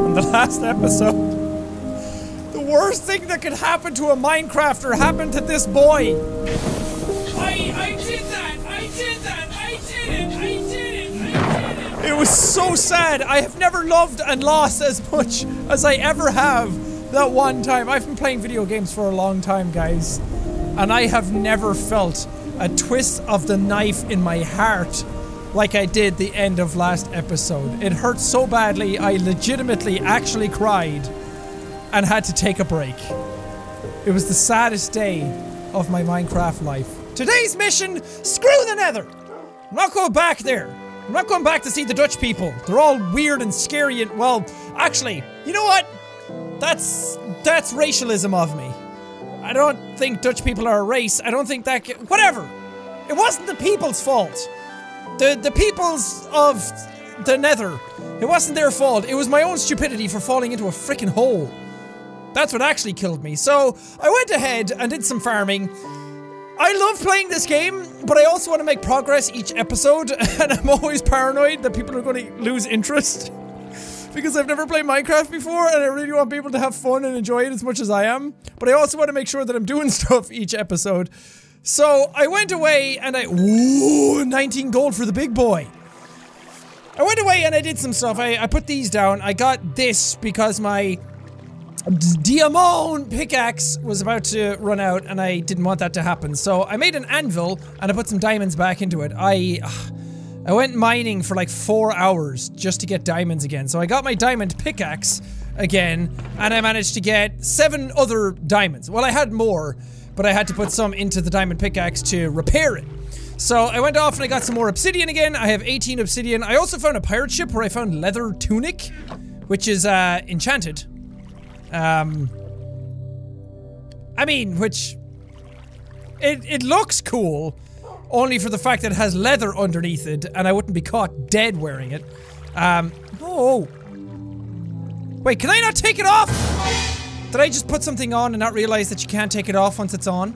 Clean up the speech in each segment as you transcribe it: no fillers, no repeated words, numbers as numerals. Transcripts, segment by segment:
On the last episode, the worst thing that could happen to a Minecrafter happened to this boy. I did that! I did that! I did it! I did it! I did it! It was so sad. I have never loved and lost as much as I ever have that one time. I've been playing video games for a long time, guys, and I have never felt a twist of the knife in my heart like I did the end of last episode. It hurt so badly, I legitimately actually cried and had to take a break. It was the saddest day of my Minecraft life. Today's mission, screw the Nether! I'm not going back there. I'm not going back to see the Dutch people. They're all weird and scary and, well, actually, you know what? That's racialism of me. I don't think Dutch people are a race. I don't think that whatever. It wasn't the people's fault. The peoples of the Nether. It wasn't their fault. It was my own stupidity for falling into a freaking hole. That's what actually killed me. So I went ahead and did some farming. I love playing this game, but I also want to make progress each episode, and I'm always paranoid that people are going to lose interest because I've never played Minecraft before, and I really want people to have fun and enjoy it as much as I am. But I also want to make sure that I'm doing stuff each episode. So I went away and I- Ooh, 19 gold for the big boy. I went away and I did some stuff. I put these down. I got this because my diamond pickaxe was about to run out and I didn't want that to happen. So I made an anvil and I put some diamonds back into it. I went mining for like 4 hours just to get diamonds again. So I got my diamond pickaxe again and I managed to get 7 other diamonds. Well, I had more, but I had to put some into the diamond pickaxe to repair it. So I went off and I got some more obsidian again. I have 18 obsidian. I also found a pirate ship where I found leather tunic, which is enchanted. I mean, which it looks cool, only for the fact that it has leather underneath it, and I wouldn't be caught dead wearing it. Oh, wait, can I not take it off? Did I just put something on and not realize that you can't take it off once it's on?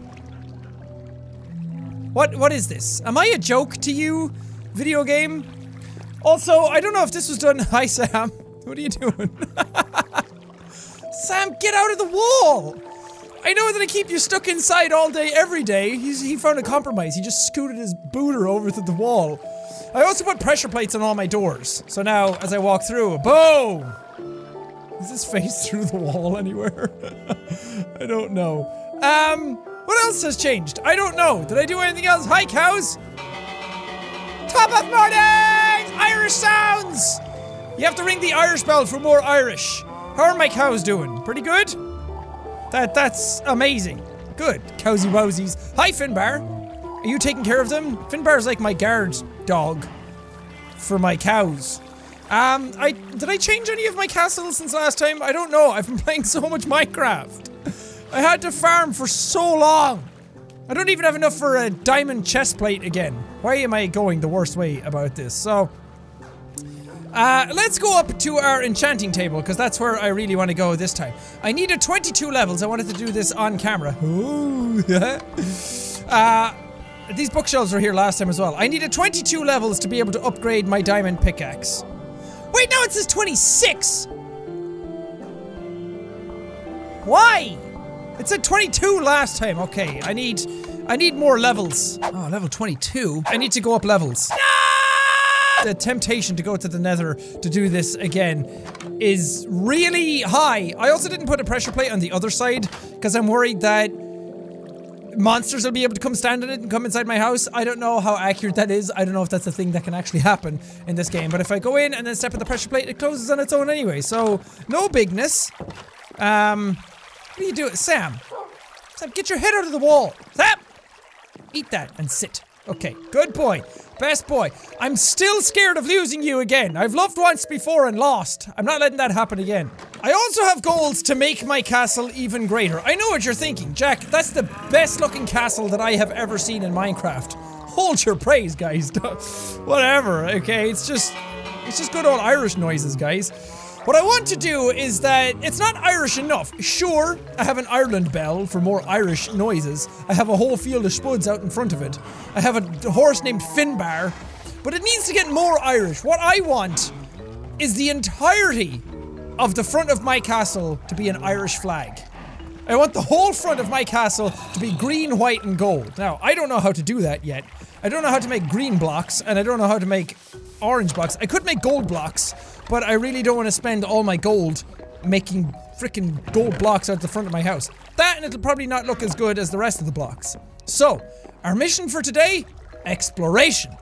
What is this? Am I a joke to you, video game? Also, I don't know if this was done- Hi, Sam. What are you doing? Sam, get out of the wall! I know that I keep you stuck inside all day, every day. He found a compromise. He just scooted his booter over to the wall. I also put pressure plates on all my doors. So now, as I walk through, boom! Is his face through the wall anywhere? I don't know. What else has changed? I don't know. Did I do anything else? Hi, cows! Top of morning! Irish sounds! You have to ring the Irish bell for more Irish. How are my cows doing? Pretty good? That's amazing. Good. Cowsy wowsies. Hi, Finbar! Are you taking care of them? Finbar's like my guard dog for my cows. Did I change any of my castles since last time? I don't know. I've been playing so much Minecraft. I had to farm for so long. I don't even have enough for a diamond chest plate again. Why am I going the worst way about this? So, let's go up to our enchanting table, because that's where I really want to go this time. I needed 22 levels. I wanted to do this on camera. Ooh, yeah. These bookshelves were here last time as well. I needed 22 levels to be able to upgrade my diamond pickaxe. Wait, now it says 26! Why? It said 22 last time. Okay, I need more levels. Oh, level 22? I need to go up levels. No! The temptation to go to the Nether to do this again is really high. I also didn't put a pressure plate on the other side, because I'm worried that monsters will be able to come stand on it and come inside my house. I don't know how accurate that is. I don't know if that's a thing that can actually happen in this game. But if I go in and then step on the pressure plate, it closes on its own anyway. So, no bigness. What do you do? Sam. Sam, get your head out of the wall. Sam! Eat that and sit. Okay, good boy. Best boy. I'm still scared of losing you again. I've loved once before and lost. I'm not letting that happen again. I also have goals to make my castle even greater. I know what you're thinking, Jack. That's the best looking castle that I have ever seen in Minecraft. Hold your praise, guys. Whatever. Okay, it's just good old Irish noises, guys. What I want to do is that it's not Irish enough. Sure, I have an Ireland bell for more Irish noises. I have a whole field of spuds out in front of it. I have a horse named Finbar, but it needs to get more Irish. What I want is the entirety of the front of my castle to be an Irish flag. I want the whole front of my castle to be green, white, and gold. Now, I don't know how to do that yet. I don't know how to make green blocks, and I don't know how to make orange blocks. I could make gold blocks, but I really don't want to spend all my gold making frickin' gold blocks out the front of my house. That, and it'll probably not look as good as the rest of the blocks. So, our mission for today? Exploration.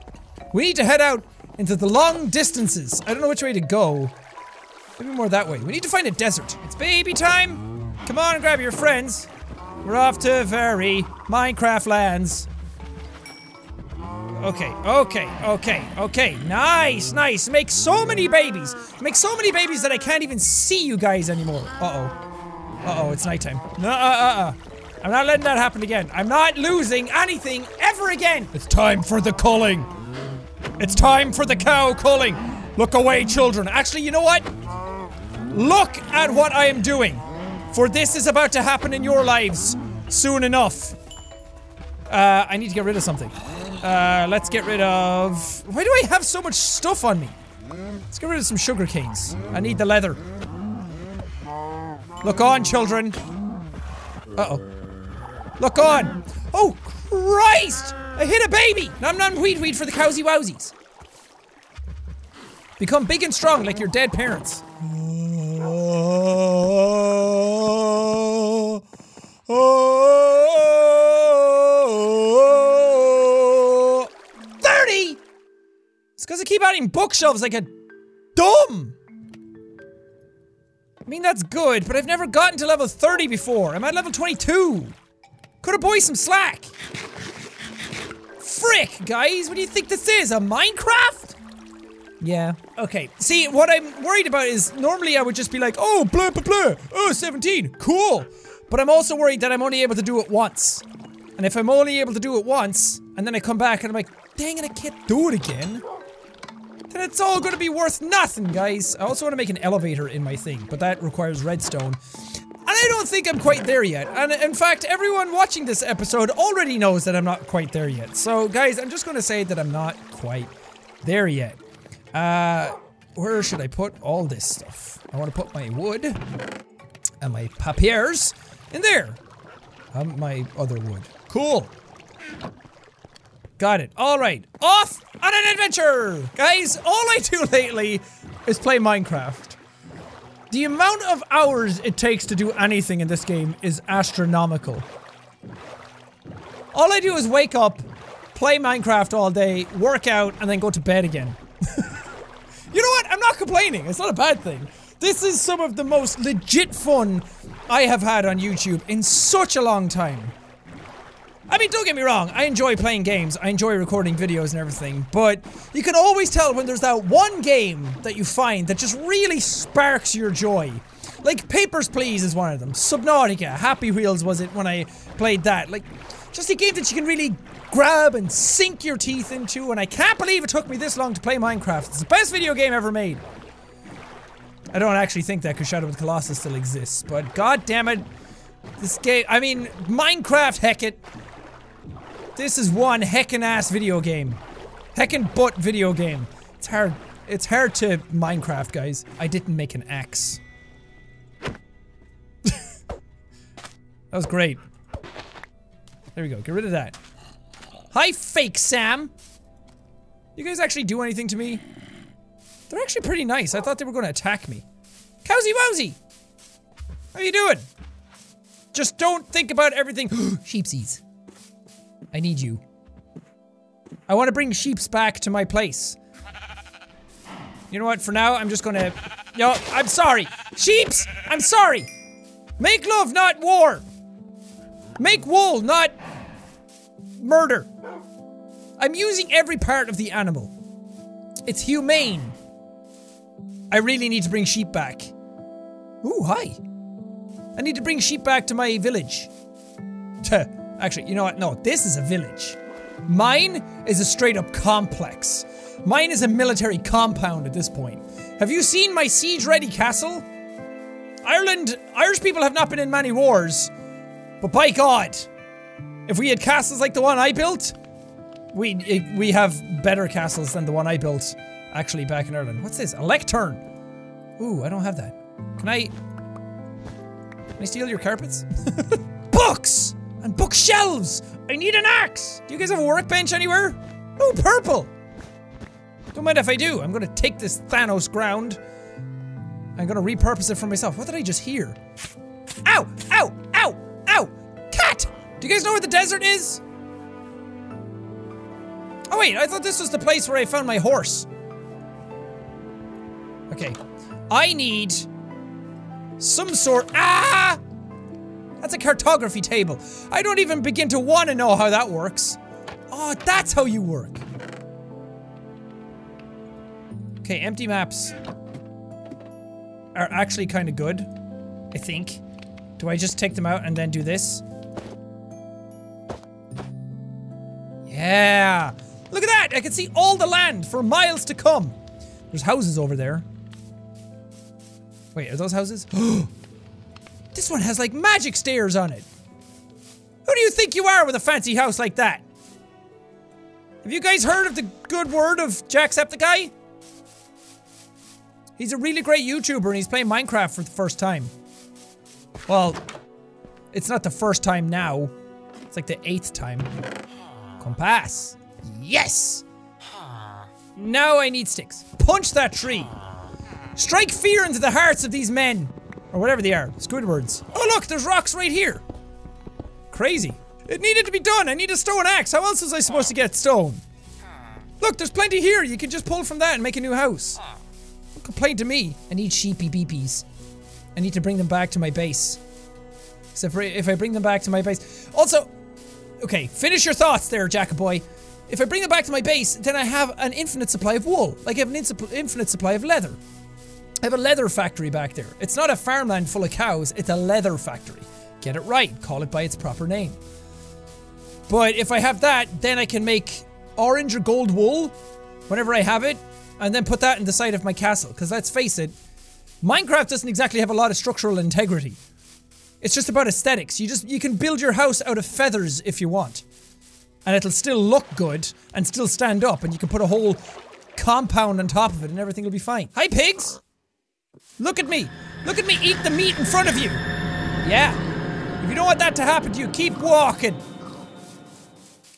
We need to head out into the long distances. I don't know which way to go. Maybe more that way. We need to find a desert. It's baby time! Come on, grab your friends. We're off to very Minecraft lands. Okay. Nice. Make so many babies. Make so many babies that I can't even see you guys anymore. Uh-oh, it's nighttime. I'm not letting that happen again. I'm not losing anything ever again. It's time for the culling. It's time for the cow culling. Look away, children. Actually, you know what? Look at what I am doing. For this is about to happen in your lives soon enough. I need to get rid of something. Let's get rid of... Why do I have so much stuff on me? Let's get rid of some sugar canes. I need the leather. Look on, children. Uh-oh. Look on. Oh, Christ! I hit a baby! Nom-nom wheat-wheat for the cowsy wowsies. Become big and strong like your dead parents. Oh, 30! It's because I keep adding bookshelves like a dumb! I mean, that's good, but I've never gotten to level 30 before. I'm at level 22. Cut a boy some slack. Frick, guys, what do you think this is? A Minecraft? Yeah. Okay. See, what I'm worried about is normally I would just be like, oh, blah, blah, blah. Oh, 17. Cool. But I'm also worried that I'm only able to do it once. And if I'm only able to do it once, and then I come back and I'm like, dang it, I can't do it again. Then it's all gonna be worth nothing, guys. I also wanna make an elevator in my thing, but that requires redstone. And I don't think I'm quite there yet. And in fact, everyone watching this episode already knows that I'm not quite there yet. So guys, I'm just gonna say that I'm not quite there yet. Where should I put all this stuff? I wanna put my wood and my papiers. In there! My other wood. Cool! Got it. Alright, off on an adventure! Guys, all I do lately is play Minecraft. The amount of hours it takes to do anything in this game is astronomical. All I do is wake up, play Minecraft all day, work out, and then go to bed again. You know what? I'm not complaining. It's not a bad thing. This is some of the most legit fun I have had on YouTube in such a long time. I mean, don't get me wrong, I enjoy playing games, I enjoy recording videos and everything, but you can always tell when there's that one game that you find that just really sparks your joy. Like Papers, Please is one of them, Subnautica, Happy Wheels was it when I played that. Like, just a game that you can really grab and sink your teeth into, and I can't believe it took me this long to play Minecraft. It's the best video game ever made. I don't actually think that because Shadow of the Colossus still exists, but god damn it, this game, I mean, Minecraft, heck it. This is one heckin' ass video game. Heckin' butt video game. It's hard to Minecraft, guys. I didn't make an axe. That was great. There we go, get rid of that. Hi, fake Sam! You guys actually do anything to me? They're actually pretty nice. I thought they were going to attack me. Cowsy Wowsy! How you doing? Just don't think about everything- Sheepsies. I need you. I want to bring sheeps back to my place. You know what? For now, I'm just going to- No, I'm sorry! Sheeps! I'm sorry! Make love, not war! Make wool, not murder. I'm using every part of the animal. It's humane. I really need to bring sheep back. Ooh, hi. I need to bring sheep back to my village. Actually, you know what? No, this is a village. Mine is a straight up complex. Mine is a military compound at this point. Have you seen my siege-ready castle? Irish people have not been in many wars, but by God, if we had castles like the one I built, we have better castles than the one I built, actually, back in Ireland. What's this? A lectern. Ooh, I don't have that. Can I steal your carpets? Books! And bookshelves! I need an axe! Do you guys have a workbench anywhere? Oh, purple! Don't mind if I do. I'm gonna take this Thanos ground. I'm gonna repurpose it for myself. What did I just hear? Ow! Ow! Ow! Ow! Cat! Do you guys know where the desert is? Oh wait, I thought this was the place where I found my horse. Okay. I need some sort- Ah! That's a cartography table. I don't even begin to want to know how that works. Oh, that's how you work. Okay, empty maps are actually kind of good, I think. Do I just take them out and then do this? Yeah! Look at that! I can see all the land for miles to come. There's houses over there. Wait, are those houses? This one has like magic stairs on it. Who do you think you are with a fancy house like that? Have you guys heard of the good word of Jacksepticeye? He's a really great YouTuber and he's playing Minecraft for the first time. Well, it's not the first time now. It's like the 8th time. Compass. Yes! Now I need sticks. Punch that tree. Strike fear into the hearts of these men. Or whatever they are. Squidwards. Oh look, there's rocks right here. Crazy. It needed to be done. I need a stone axe. How else was I supposed to get stone? Look, there's plenty here. You can just pull from that and make a new house. Don't complain to me. I need sheepy beepies. I need to bring them back to my base. Except for if I bring them back to my base. Also, okay, finish your thoughts there, Jackaboy. If I bring them back to my base, then I have an infinite supply of wool. Like I have an infinite supply of leather. I have a leather factory back there. It's not a farmland full of cows, it's a leather factory. Get it right, call it by its proper name. But if I have that, then I can make orange or gold wool whenever I have it, and then put that in the side of my castle. Because let's face it, Minecraft doesn't exactly have a lot of structural integrity. It's just about aesthetics. You can build your house out of feathers if you want. And it'll still look good, and still stand up, and you can put a whole compound on top of it, and everything will be fine. Hi, pigs! Look at me! Look at me eat the meat in front of you! Yeah! If you don't want that to happen to you, keep walking!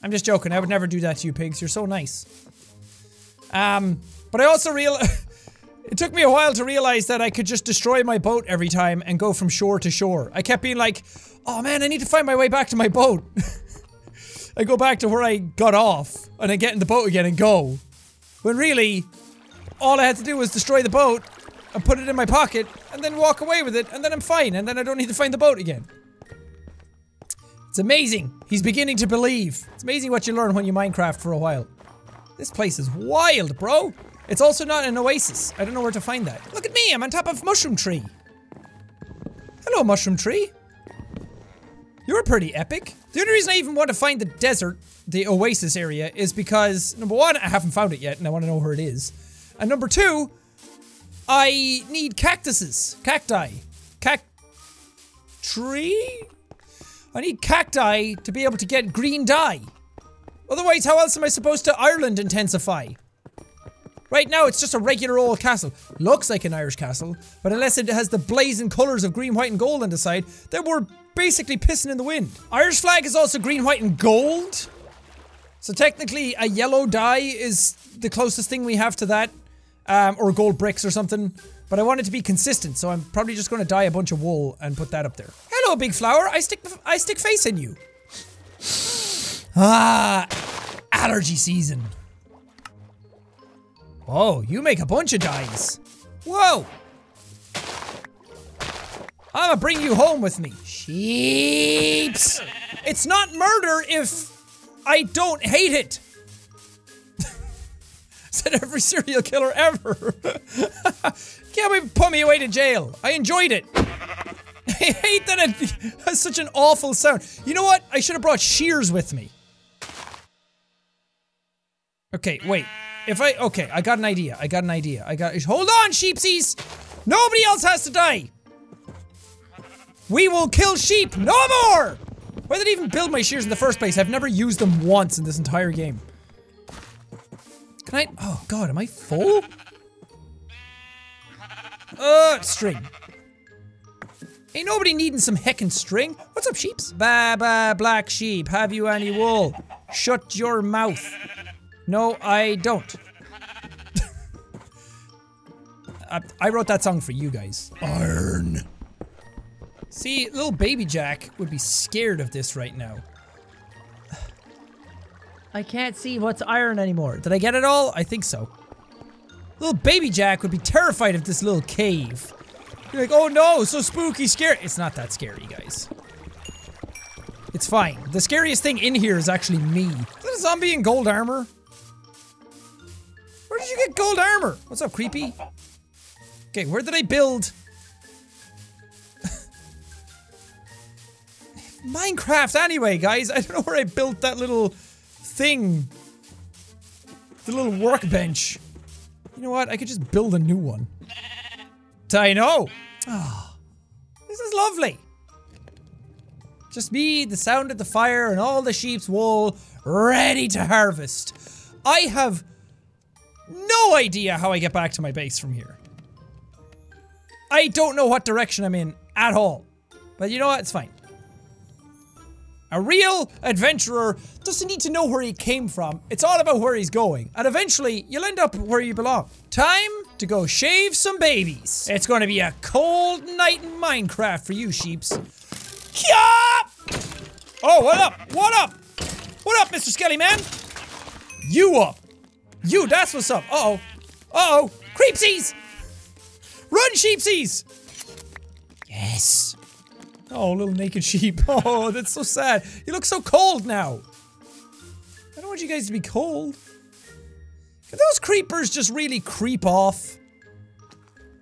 I'm just joking, I would never do that to you pigs, you're so nice. But I also it took me a while to realize that I could just destroy my boat every time and go from shore to shore. I kept being like, oh man, I need to find my way back to my boat. I go back to where I got off, and I get in the boat again and go. When really, all I had to do was destroy the boat, and put it in my pocket, and then walk away with it, and then I'm fine, and then I don't need to find the boat again. It's amazing. He's beginning to believe. It's amazing what you learn when you Minecraft for a while. This place is wild, bro. It's also not an oasis. I don't know where to find that. Look at me, I'm on top of mushroom tree. Hello, mushroom tree. You're pretty epic. The only reason I even want to find the desert, the oasis area, is because, number one, I haven't found it yet, and I want to know where it is. And number two, I need cactuses. Cacti. Tree? I need cacti to be able to get green dye. Otherwise, how else am I supposed to Ireland intensify? Right now, it's just a regular old castle. Looks like an Irish castle, but unless it has the blazing colors of green, white, and gold on the side, then we're basically pissing in the wind. Irish flag is also green, white, and gold. So technically, a yellow dye is the closest thing we have to that. Or gold bricks or something, but I want it to be consistent, so I'm probably just gonna dye a bunch of wool and put that up there. Hello, big flower! I stick face in you. Ah, allergy season. Oh, you make a bunch of dyes. Whoa! I'm gonna bring you home with me. Sheeps! It's not murder if I don't hate it. Said every serial killer ever. Can't put me away to jail. I enjoyed it. I hate that it has such an awful sound. You know what? I should have brought shears with me. Okay, wait. Okay, I got an idea. Hold on, sheepsies! Nobody else has to die! We will kill sheep no more! Why did I even build my shears in the first place? I've never used them once in this entire game. Can I- oh god, am I full? String. Ain't nobody needing some heckin' string. What's up, sheeps? Ba ba, black sheep, have you any wool? Shut your mouth. No, I don't. I wrote that song for you guys. Iron. See, little baby Jack would be scared of this right now. I can't see what's iron anymore. Did I get it all? I think so. Little baby Jack would be terrified of this little cave. You're like, oh no, so spooky, scary. It's not that scary, guys. It's fine. The scariest thing in here is actually me. Is that a zombie in gold armor? Where did you get gold armor? What's up, creepy? Okay, where did I build? Minecraft anyway, guys. I don't know where I built that little thing. The little workbench. You know what? I could just build a new one. I know. Oh, this is lovely. Just me, the sound of the fire, and all the sheep's wool ready to harvest. I have no idea how I get back to my base from here. I don't know what direction I'm in at all. But you know what? It's fine. A real adventurer doesn't need to know where he came from. It's all about where he's going. And eventually, you'll end up where you belong. Time to go shave some babies. It's gonna be a cold night in Minecraft for you, sheeps. Yeah! Oh, what up? What up? What up, Mr. Skelly Man? You up. You, that's what's up. Uh-oh. Uh-oh. Creepsies! Run, sheepsies! Yes. Oh, little naked sheep. Oh, that's so sad. You look so cold now. I don't want you guys to be cold. Can those creepers just really creep off?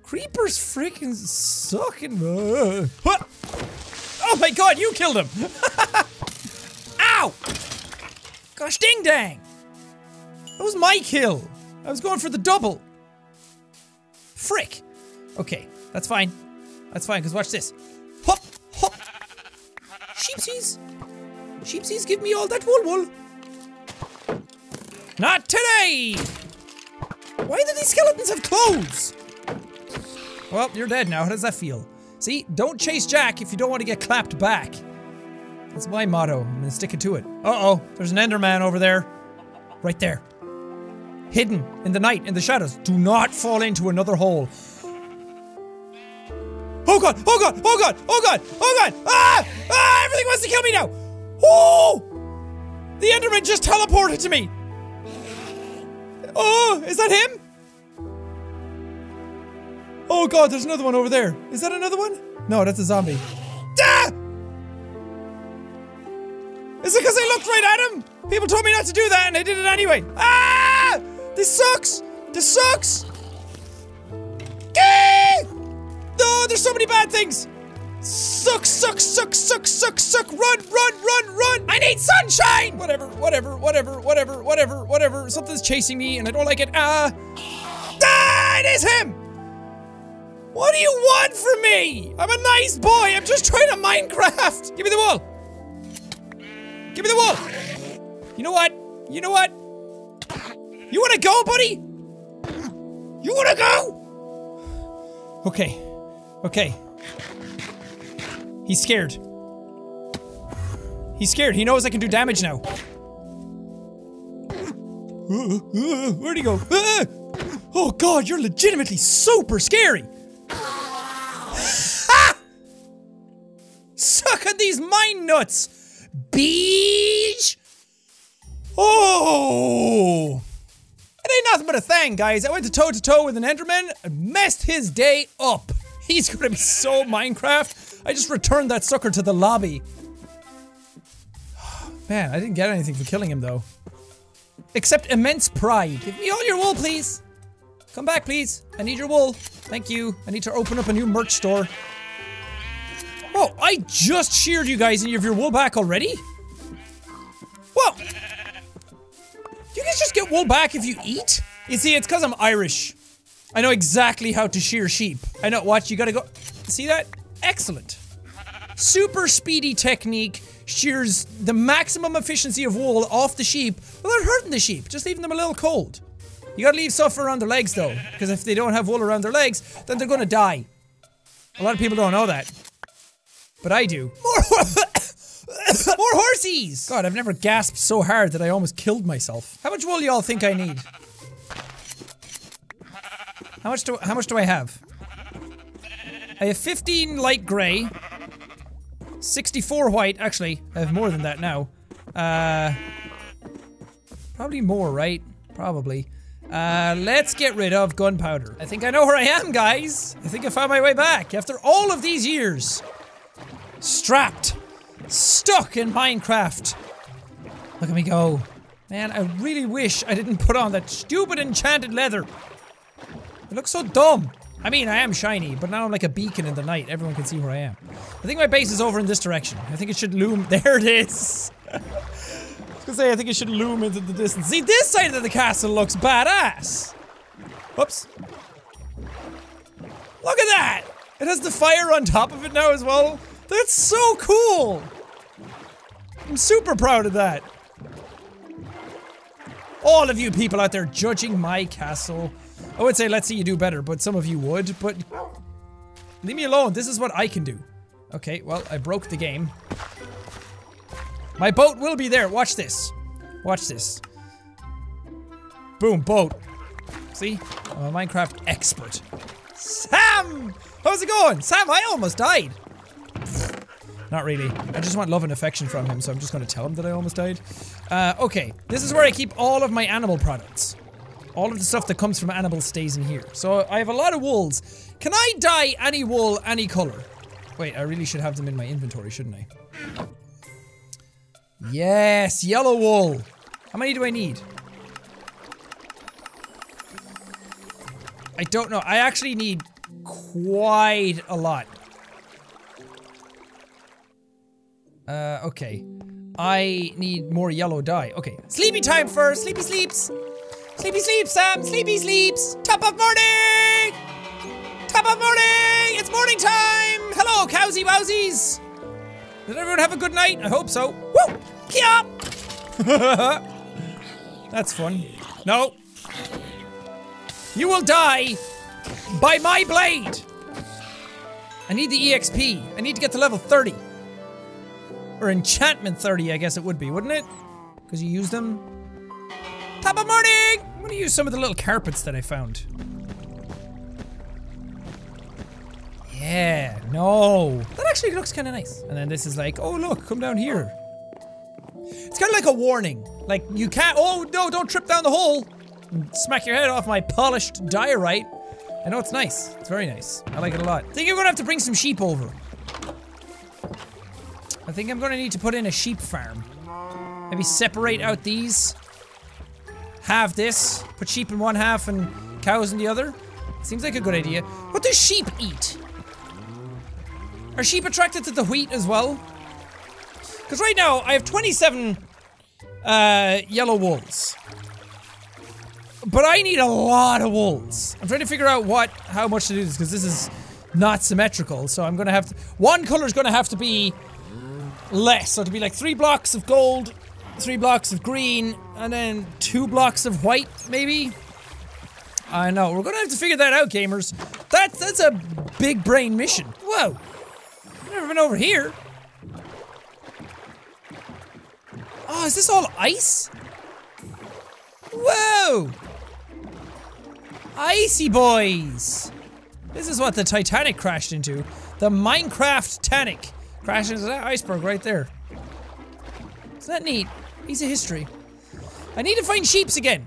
Creepers freaking suck and... What? Oh my god, you killed him! Ow! Gosh ding dang! That was my kill. I was going for the double. Frick. Okay, that's fine. That's fine, because watch this. Hop! Hop! Sheepsies! Sheepsies, give me all that wool! Not today! Why do these skeletons have clothes? Well, you're dead now. How does that feel? See? Don't chase Jack if you don't want to get clapped back. That's my motto. I'm gonna stick it to it. Uh-oh. There's an Enderman over there. Right there. Hidden in the night, in the shadows. Do not fall into another hole. Oh god! Oh god! Oh god! Oh god! Oh god! Ah! Ah! Everything wants to kill me now! Oh! The Enderman just teleported to me! Oh! Is that him? Oh god, there's another one over there. Is that another one? No, that's a zombie. Ah! Is it because I looked right at him? People told me not to do that and I did it anyway. Ah! This sucks! This sucks! No, there's so many bad things! Suck, suck, suck, suck, suck, suck, run, run, run, run! I need sunshine! Whatever, whatever, whatever, whatever, whatever, whatever. Something's chasing me and I don't like it. Ah, it is him! What do you want from me? I'm a nice boy, I'm just trying to Minecraft! Give me the wool! Give me the wool! You know what? You know what? You wanna go, buddy? You wanna go? Okay. Okay. He's scared. He's scared. He knows I can do damage now. Where'd he go? Oh god, you're legitimately super scary! Ha! Suck at these mine nuts! Beej! Oh! It ain't nothing but a thing, guys. I went toe-to-toe with an Enderman and messed his day up. He's gonna be so Minecraft. I just returned that sucker to the lobby. Man, I didn't get anything for killing him though. Except immense pride. Give me all your wool, please. Come back, please. I need your wool. Thank you. I need to open up a new merch store. Oh, I just sheared you guys and you have your wool back already? Whoa! You guys just get wool back if you eat? You see, it's because I'm Irish. I know exactly how to shear sheep. I know, watch, you gotta go. See that? Excellent. Super speedy technique shears the maximum efficiency of wool off the sheep without hurting the sheep, just leaving them a little cold. You gotta leave stuff around their legs though, because if they don't have wool around their legs, then they're gonna die. A lot of people don't know that. But I do. More horsies! God, I've never gasped so hard that I almost killed myself. How much wool y'all think I need? How much do I have? I have 15 light grey. 64 white. Actually, I have more than that now. Probably more, right? Probably. Let's get rid of gunpowder. I think I know where I am, guys. I think I found my way back after all of these years. Strapped. Stuck in Minecraft. Look at me go. Man, I really wish I didn't put on that stupid enchanted leather. It looks so dumb. I mean, I am shiny, but now I'm like a beacon in the night. Everyone can see where I am. I think my base is over in this direction. I think it should loom. There it is. I was gonna say, I think it should loom into the distance. See, this side of the castle looks badass. Whoops. Look at that. It has the fire on top of it now as well. That's so cool! I'm super proud of that. All of you people out there judging my castle. I would say let's see you do better, but some of you would, but... leave me alone, this is what I can do. Okay, well, I broke the game. My boat will be there, watch this. Watch this. Boom, boat. See? I'm a Minecraft expert. Sam! How's it going? Sam, I almost died. Not really. I just want love and affection from him, so I'm just gonna tell him that I almost died. Okay. This is where I keep all of my animal products. All of the stuff that comes from animals stays in here. So I have a lot of wools. Can I dye any wool, any color? Wait, I really should have them in my inventory, shouldn't I? Yes, yellow wool. How many do I need? I don't know. I actually need quite a lot. Okay. I need more yellow dye. Okay. Sleepy time first! Sleepy sleeps! Sleepy sleeps, Sam! Sleepy sleeps! Top of morning! Top of morning! It's morning time! Hello, cowsy wowsies! Did everyone have a good night? I hope so. Woo! Kia! That's fun. No. You will die by my blade! I need the EXP. I need to get to level 30. Or enchantment 30, I guess it would be, wouldn't it? Because you use them. Top of morning! I'm gonna use some of the little carpets that I found. Yeah, no. That actually looks kind of nice. And then this is like, oh look, come down here. It's kind of like a warning. Like, you can't, oh no, don't trip down the hole. And smack your head off my polished diorite. I know it's nice. It's very nice. I like it a lot. I think you're gonna have to bring some sheep over. I think I'm gonna need to put in a sheep farm. Maybe separate out these. Halve this. Put sheep in one half and cows in the other. Seems like a good idea. What do sheep eat? Are sheep attracted to the wheat as well? Because right now, I have 27 yellow wools. But I need a lot of wools. I'm trying to figure out how much to do this, because this is not symmetrical. So I'm gonna have to, one color's gonna have to be less, so it'll be like 3 blocks of gold, 3 blocks of green, and then 2 blocks of white, maybe? I know, we're gonna have to figure that out, gamers. That's a big brain mission. Whoa! I've never been over here. Oh, is this all ice? Whoa! Icy boys! This is what the Titanic crashed into. The Minecraft-tanic. Crashed into that iceberg right there. Isn't that neat? Piece of history. I need to find sheeps again.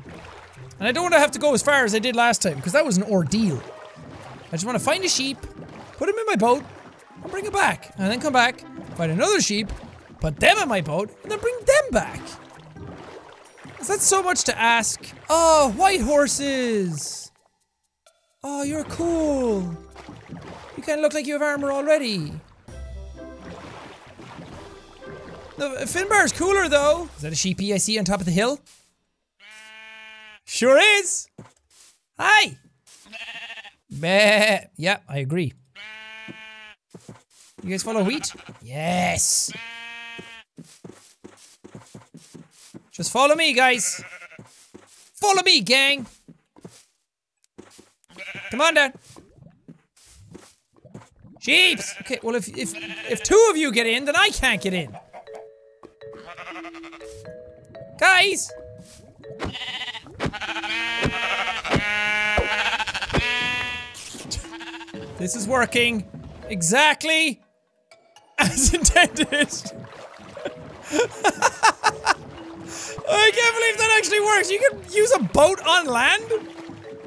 And I don't want to have to go as far as I did last time, because that was an ordeal. I just want to find a sheep, put him in my boat, and bring it back. And then come back, find another sheep, put them in my boat, and then bring them back. Is that so much to ask? Oh, white horses! Oh, you're cool. You kind of look like you have armor already. Finbar's cooler, though. Is that a sheepy I see on top of the hill? Sure is. Hi. Meh. Yeah, I agree. You guys follow wheat? Yes. Just follow me, guys. Follow me, gang. Come on down. Jeeps. Okay, well, if two of you get in, then I can't get in. Guys. This is working exactly as intended. I can't believe that actually works. You can use a boat on land?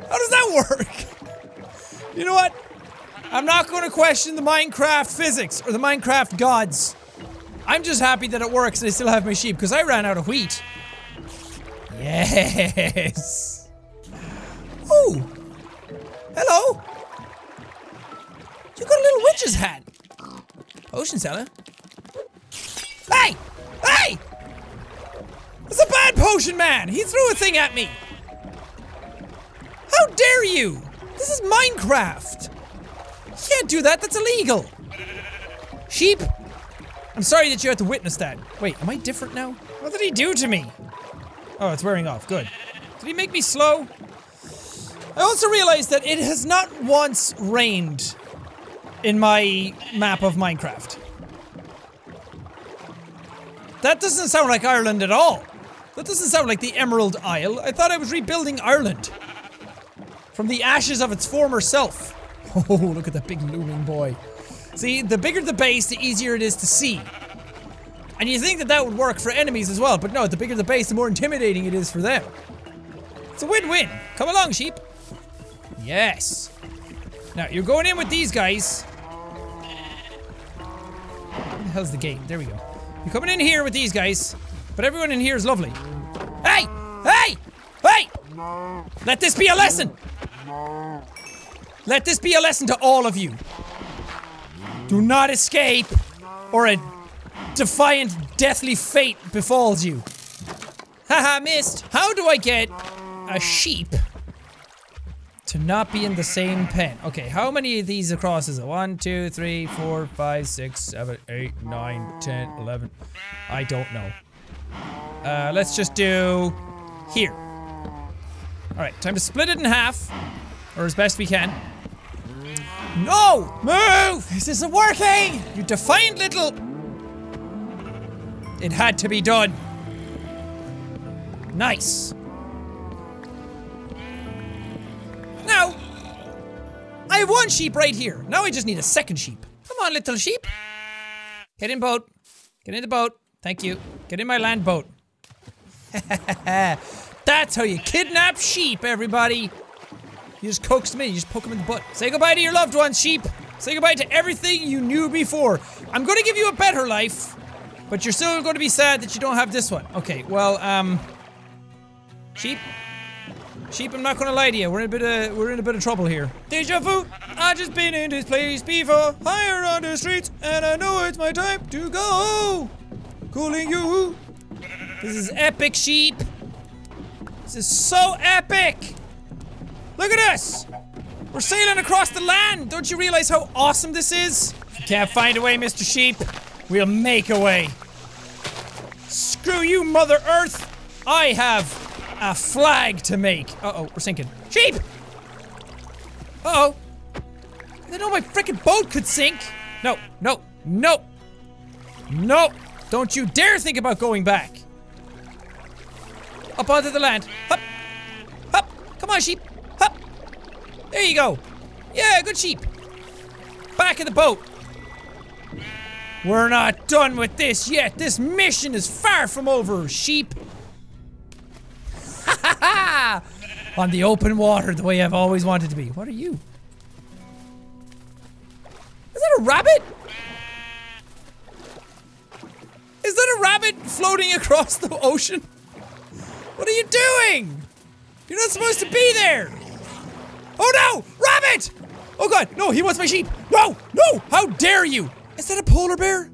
How does that work? You know what? I'm not going to question the Minecraft physics or the Minecraft gods. I'm just happy that it works and I still have my sheep because I ran out of wheat. Yes. Oh. Hello. You got a little witch's hat. Potion seller. Hey! Hey! It's a bad potion man! He threw a thing at me! How dare you! This is Minecraft! You can't do that, that's illegal! Sheep! I'm sorry that you had to witness that. Wait, am I different now? What did he do to me? Oh, it's wearing off, good. Did he make me slow? I also realized that it has not once rained in my map of Minecraft. That doesn't sound like Ireland at all. That doesn't sound like the Emerald Isle. I thought I was rebuilding Ireland from the ashes of its former self. Oh, look at that big looming boy. See, the bigger the base, the easier it is to see. And you think that that would work for enemies as well, but no, the bigger the base, the more intimidating it is for them. It's a win-win. Come along, sheep. Yes. Now, you're going in with these guys. Where the hell's the gate? There we go. You're coming in here with these guys, but everyone in here is lovely. Hey! Hey! Hey! No. Let this be a lesson! No. Let this be a lesson to all of you. Do not escape, or a defiant, deathly fate befalls you. Haha, missed! How do I get a sheep to not be in the same pen? Okay, how many of these across is it? 1, 2, 3, 4, 5, 6, 7, 8, 9, 10, 11. I don't know. Let's just do here. Alright, time to split it in half. Or as best we can. No! Move! This isn't working! You defiant little... It had to be done. Nice. Now, I have one sheep right here. Now I just need a second sheep. Come on, little sheep. Get in boat. Get in the boat. Thank you. Get in my land boat. That's how you kidnap sheep, everybody. You just coax them in. You just poke them in the butt. Say goodbye to your loved ones, sheep. Say goodbye to everything you knew before. I'm going to give you a better life, but you're still going to be sad that you don't have this one. Okay, well, sheep. Sheep, I'm not gonna lie to you, we're in a bit of trouble here. Deja vu! I've just been in this place before, higher on the streets, and I know it's my time to go! Calling you! This is epic, sheep! This is so epic! Look at us! We're sailing across the land! Don't you realize how awesome this is? If you can't find a way, Mr. Sheep, we'll make a way. Screw you, Mother Earth! I have a flag to make. Uh-oh, we're sinking. Sheep! Uh-oh. I didn't know my frickin' boat could sink. No, no, no. No! Don't you dare think about going back. Up onto the land. Hup! Hup! Come on, sheep! Hup! There you go. Yeah, good sheep. Back in the boat. We're not done with this yet. This mission is far from over, sheep. On the open water, the way I've always wanted to be. What are you? Is that a rabbit? Is that a rabbit floating across the ocean? What are you doing? You're not supposed to be there. Oh no! Rabbit! Oh god, no, he wants my sheep. No, no, how dare you? Is that a polar bear?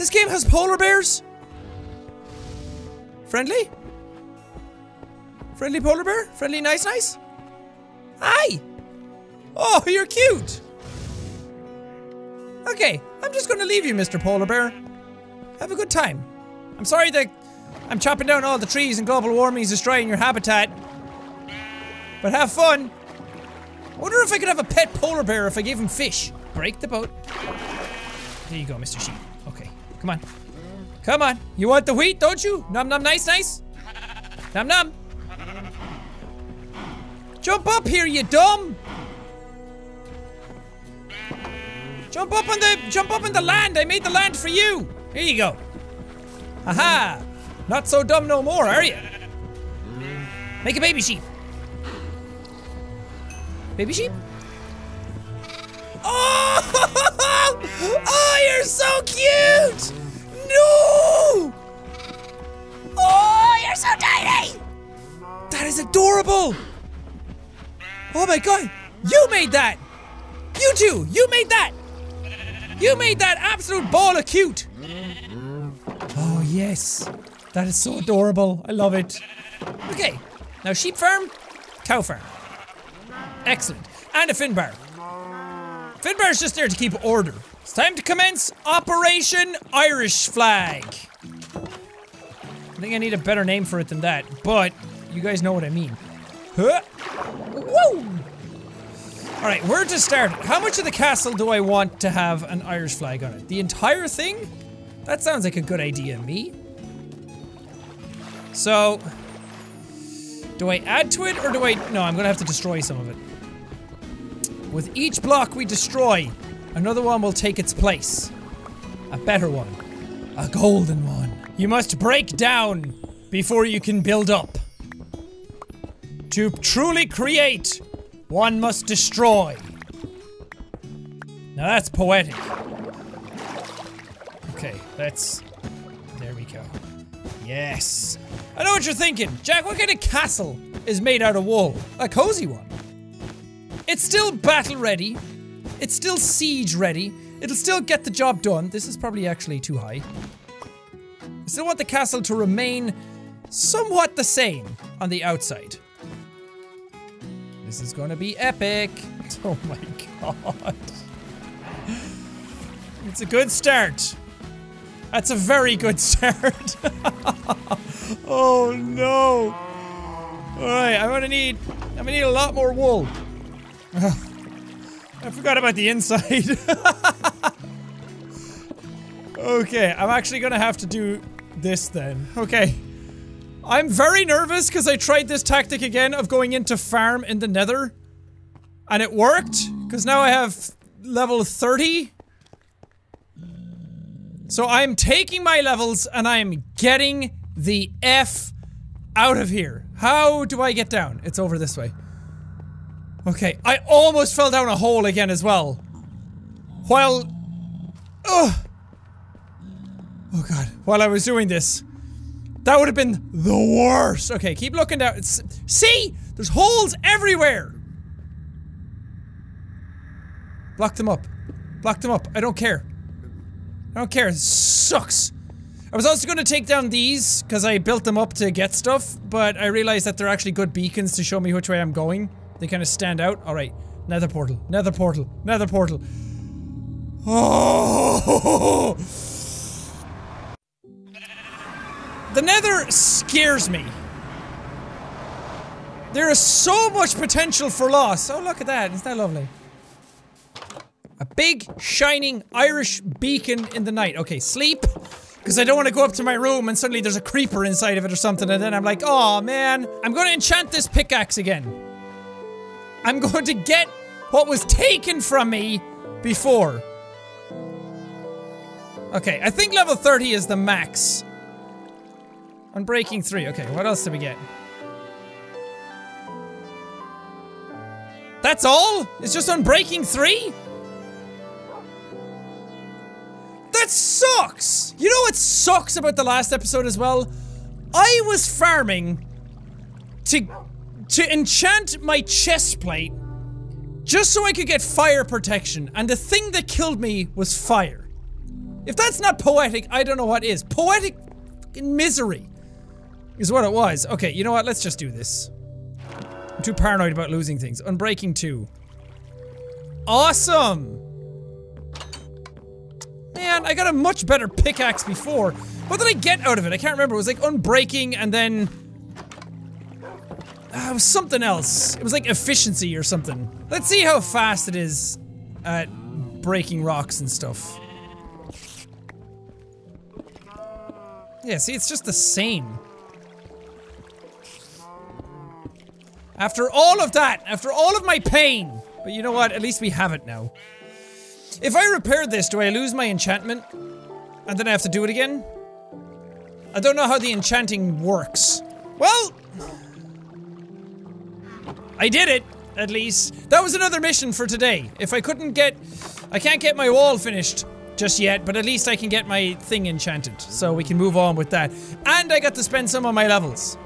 This game has polar bears? Friendly? Friendly polar bear? Friendly nice nice? Hi! Oh, you're cute! Okay, I'm just gonna leave you, Mr. Polar Bear. Have a good time. I'm sorry that I'm chopping down all the trees and global warming is destroying your habitat. But have fun. I wonder if I could have a pet polar bear if I gave him fish. Break the boat. There you go, Mr. Sheep. Okay, come on. Come on. You want the wheat, don't you? Nom nom nice nice. Nom nom. Jump up here, you dumb! Jump up on the land! I made the land for you! Here you go. Aha! Not so dumb no more, are you? Make a baby sheep. Baby sheep? Oh! Oh, you're so cute! No! Oh, you're so tiny! That is adorable! Oh my god! You made that! You two! You made that! You made that absolute ball of cute! Oh yes! That is so adorable. I love it. Okay. Now sheep farm, cow farm. Excellent. And a fin bar. Fin bar is just there to keep order. It's time to commence Operation Irish Flag. I think I need a better name for it than that, but you guys know what I mean. Huh? Woo! Alright, where to start? How much of the castle do I want to have an Irish flag on it? The entire thing? That sounds like a good idea to me. So, do I add to it or do I... No, I'm gonna have to destroy some of it. With each block we destroy, another one will take its place. A better one. A golden one. You must break down before you can build up. To truly create, one must destroy. Now that's poetic. Okay, that's... There we go. Yes. I know what you're thinking. Jack, what kind of castle is made out of wool? A cozy one. It's still battle ready. It's still siege ready. It'll still get the job done. This is probably actually too high. I still want the castle to remain somewhat the same on the outside. This is gonna be epic. Oh my god. It's a good start. That's a very good start. Oh no. Alright, I'm gonna need a lot more wool. I forgot about the inside. Okay, I'm actually gonna have to do this then. Okay. I'm very nervous because I tried this tactic again of going into farm in the nether. And it worked, because now I have level 30. So I'm taking my levels and I'm getting the F out of here. How do I get down? It's over this way. Okay, I almost fell down a hole again as well. While I was doing this. That would have been the worst. Okay, keep looking down. See? There's holes everywhere. Block them up. Block them up. I don't care. I don't care. It sucks. I was also going to take down these because I built them up to get stuff, but I realized that they're actually good beacons to show me which way I'm going. They kind of stand out. All right. Nether portal. Nether portal. Nether portal. Oh! The nether scares me. There is so much potential for loss. Oh, look at that. Isn't that lovely? A big, shining Irish beacon in the night. Okay, sleep. Because I don't want to go up to my room and suddenly there's a creeper inside of it or something. And then I'm like, oh man. I'm going to enchant this pickaxe again. I'm going to get what was taken from me before. Okay, I think level 30 is the max. On breaking 3, okay, what else did we get? That's all? It's just on breaking 3? That sucks! You know what sucks about the last episode as well? I was farming to enchant my chest plate just so I could get fire protection, and the thing that killed me was fire. If that's not poetic, I don't know what is. Poetic misery is what it was. Okay, you know what? Let's just do this. I'm too paranoid about losing things. Unbreaking 2. Awesome! Man, I got a much better pickaxe before. What did I get out of it? I can't remember. It was like unbreaking and then... it was something else. It was like efficiency or something. Let's see how fast it is at breaking rocks and stuff. Yeah, see, it's just the same. After all of that, after all of my pain. But you know what? At least we have it now. If I repair this, do I lose my enchantment? And then I have to do it again? I don't know how the enchanting works. Well... I did it, at least. That was another mission for today. If I couldn't get... I can't get my wall finished just yet, but at least I can get my thing enchanted. So we can move on with that. And I got to spend some of my levels.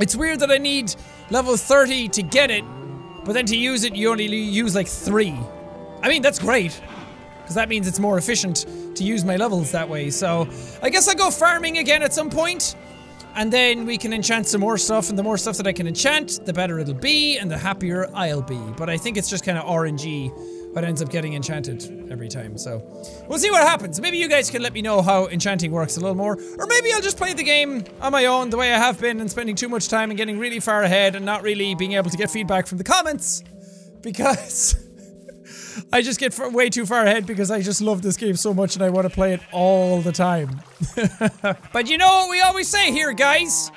It's weird that I need level 30 to get it, but then to use it, you only use like 3. I mean, that's great, because that means it's more efficient to use my levels that way. So I guess I'll go farming again at some point, and then we can enchant some more stuff, and the more stuff that I can enchant, the better it'll be, and the happier I'll be. But I think it's just kind of RNG what ends up getting enchanted every time, so we'll see what happens. Maybe you guys can let me know how enchanting works a little more, or maybe I'll just play the game on my own the way I have been, and spending too much time and getting really far ahead and not really being able to get feedback from the comments, because... I just get way too far ahead because I just love this game so much and I want to play it all the time. But you know what we always say here, guys?